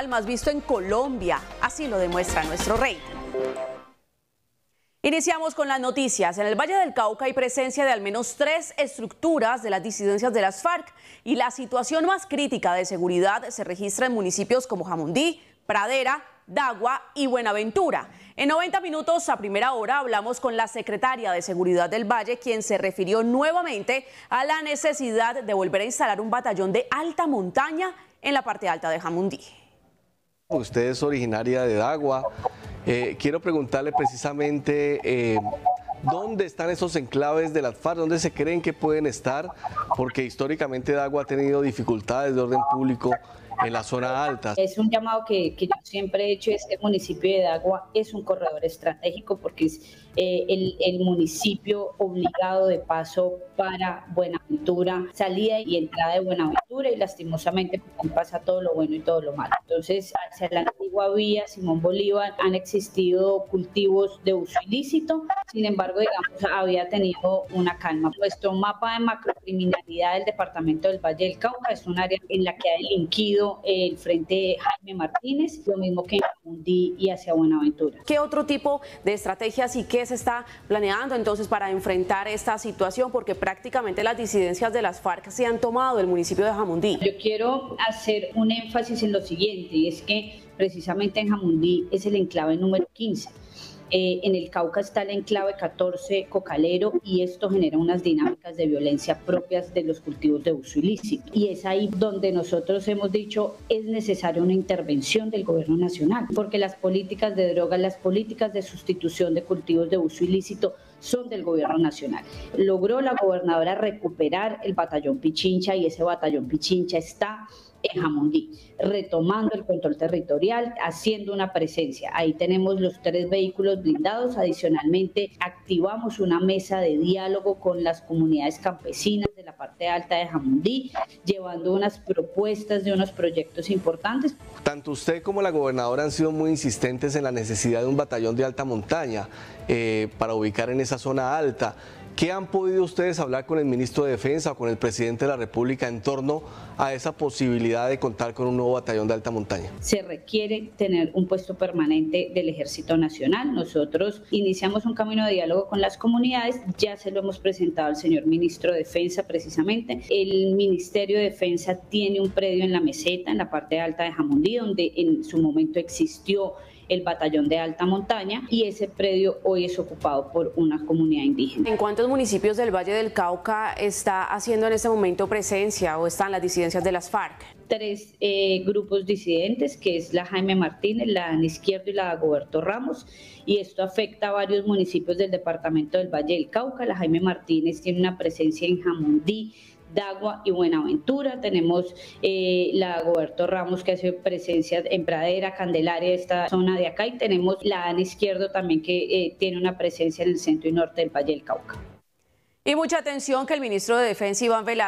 electoral más visto en Colombia, así lo demuestra nuestro rey. Iniciamos con las noticias. En el Valle del Cauca hay presencia de al menos 3 estructuras de las disidencias de las FARC y la situación más crítica de seguridad se registra en municipios como Jamundí, Pradera, Dagua y Buenaventura. En 90 minutos a primera hora hablamos con la secretaria de Seguridad del Valle, quien se refirió nuevamente a la necesidad de volver a instalar un batallón de alta montaña en la parte alta de Jamundí. Usted es originaria de Dagua. Quiero preguntarle precisamente dónde están esos enclaves de las FARC, dónde se creen que pueden estar, porque históricamente Dagua ha tenido dificultades de orden público en la zona alta. Es un llamado que yo siempre he hecho, es que el municipio de Dagua es un corredor estratégico porque es el municipio obligado de paso para Buenaventura, salida y entrada de Buenaventura, y lastimosamente pasa todo lo bueno y todo lo malo. Entonces, hacia la antigua vía Simón Bolívar han existido cultivos de uso ilícito, sin embargo, digamos, había tenido una calma. Nuestro mapa de macrocriminalidad del departamento del Valle del Cauca es un área en la que ha delinquido el frente Jaime Martínez, lo mismo que en Jamundí y hacia Buenaventura. ¿Qué otro tipo de estrategias y qué se está planeando entonces para enfrentar esta situación? Porque prácticamente las disidencias de las FARC se han tomado el municipio de Jamundí. Yo quiero hacer un énfasis en lo siguiente, y es que precisamente en Jamundí es el enclave número 15. En el Cauca está el enclave 14 Cocalero, y esto genera unas dinámicas de violencia propias de los cultivos de uso ilícito, y es ahí donde nosotros hemos dicho es necesaria una intervención del gobierno nacional, porque las políticas de drogas, las políticas de sustitución de cultivos de uso ilícito son del gobierno nacional. Logró la gobernadora recuperar el batallón Pichincha, y ese batallón Pichincha está en Jamundí, retomando el control territorial, haciendo una presencia. Ahí tenemos los 3 vehículos blindados. Adicionalmente, activamos una mesa de diálogo con las comunidades campesinas de la parte alta de Jamundí, llevando unas propuestas de unos proyectos importantes. Tanto usted como la gobernadora han sido muy insistentes en la necesidad de un batallón de alta montaña para ubicar en esa zona alta. ¿Qué han podido ustedes hablar con el ministro de Defensa o con el presidente de la República en torno a esa posibilidad de contar con un nuevo batallón de alta montaña? Se requiere tener un puesto permanente del Ejército Nacional. Nosotros iniciamos un camino de diálogo con las comunidades, ya se lo hemos presentado al señor ministro de Defensa precisamente. El Ministerio de Defensa tiene un predio en la meseta, en la parte alta de Jamundí, donde en su momento existió el batallón de alta montaña, y ese predio hoy es ocupado por una comunidad indígena. ¿En cuántos municipios del Valle del Cauca está haciendo en este momento presencia o están las disidencias de las FARC? 3 grupos disidentes, que es la Jaime Martínez, la Ana Izquierdo y la Dagoberto Ramos, y esto afecta a varios municipios del departamento del Valle del Cauca. La Jaime Martínez tiene una presencia en Jamundí, Dagua y Buenaventura. Tenemos la Dagoberto Ramos, que hace presencia en Pradera, Candelaria, esta zona de acá, y tenemos la Ana Izquierdo también, que tiene una presencia en el centro y norte del Valle del Cauca. Y mucha atención, que el ministro de Defensa Iván Velázquez